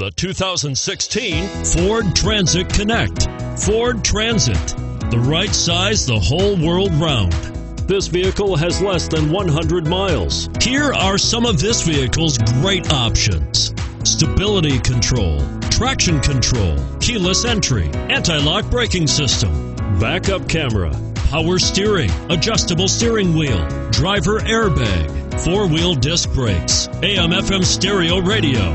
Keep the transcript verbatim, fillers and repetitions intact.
the two thousand sixteen Ford Transit Connect. Ford Transit, the right size the whole world round. This vehicle has less than one hundred miles. Here are some of this vehicle's great options: stability control, traction control, keyless entry, anti-lock braking system, backup camera, power steering, adjustable steering wheel, driver airbag, four-wheel disc brakes, A M F M stereo radio.